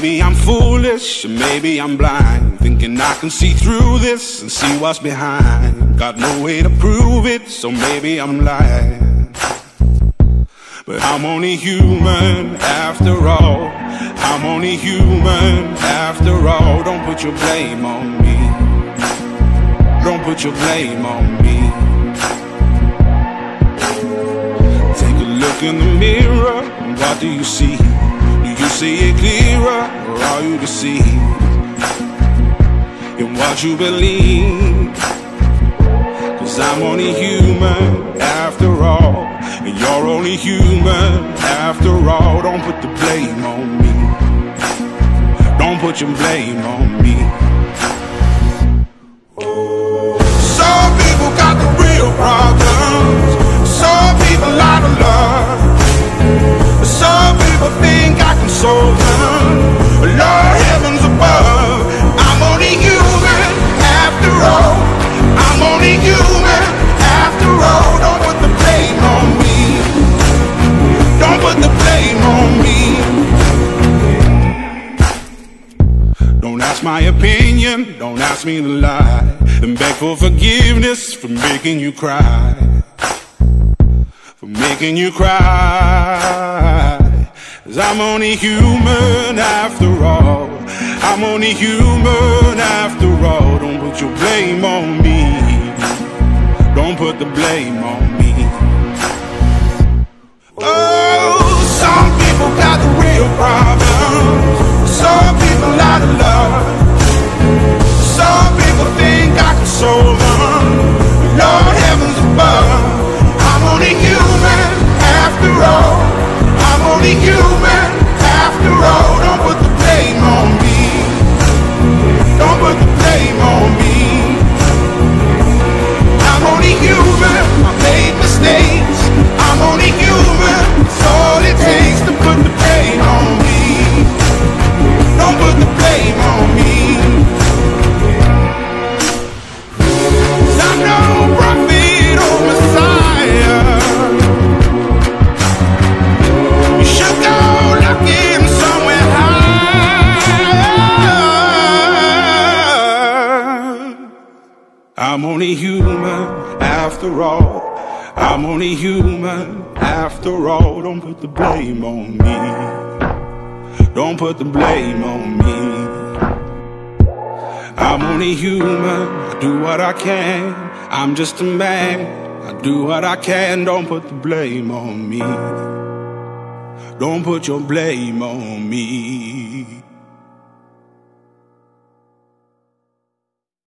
Maybe I'm foolish, maybe I'm blind, thinking I can see through this and see what's behind. Got no way to prove it, so maybe I'm lying. But I'm only human after all. I'm only human after all. Don't put your blame on me. Don't put your blame on me. Take a look in the mirror, and what do you see? Do you see it clearer, or are you deceived in what you believe? Cause I'm only human after all, and you're only human after all. Don't put the blame on me. Don't put your blame on me. Problems. Some people out of love. Some people think I can solve them. Lord, heavens above. I'm only human after all. I'm only human after all. Don't put the blame on me. Don't put the blame on me. Don't ask my opinion. Don't ask me to lie. And beg for forgiveness for making you cry, for making you cry. Cause I'm only human after all. I'm only human after all. Don't put your blame on me. Don't put the blame on me. Oh, some people got the real problem. Some people out of love. Some people think I can solve them. Lord, heavens above. I'm only human after all. I'm only human after all. Don't put the blame on me. Don't put the blame on me. I'm only human. I made mistakes. I'm only human. It's all it takes to put the blame on me. Don't put the blame on me. I'm only human after all. I'm only human after all. Don't put the blame on me. Don't put the blame on me. I'm only human. I do what I can. I'm just a man. I do what I can. Don't put the blame on me. Don't put your blame on me.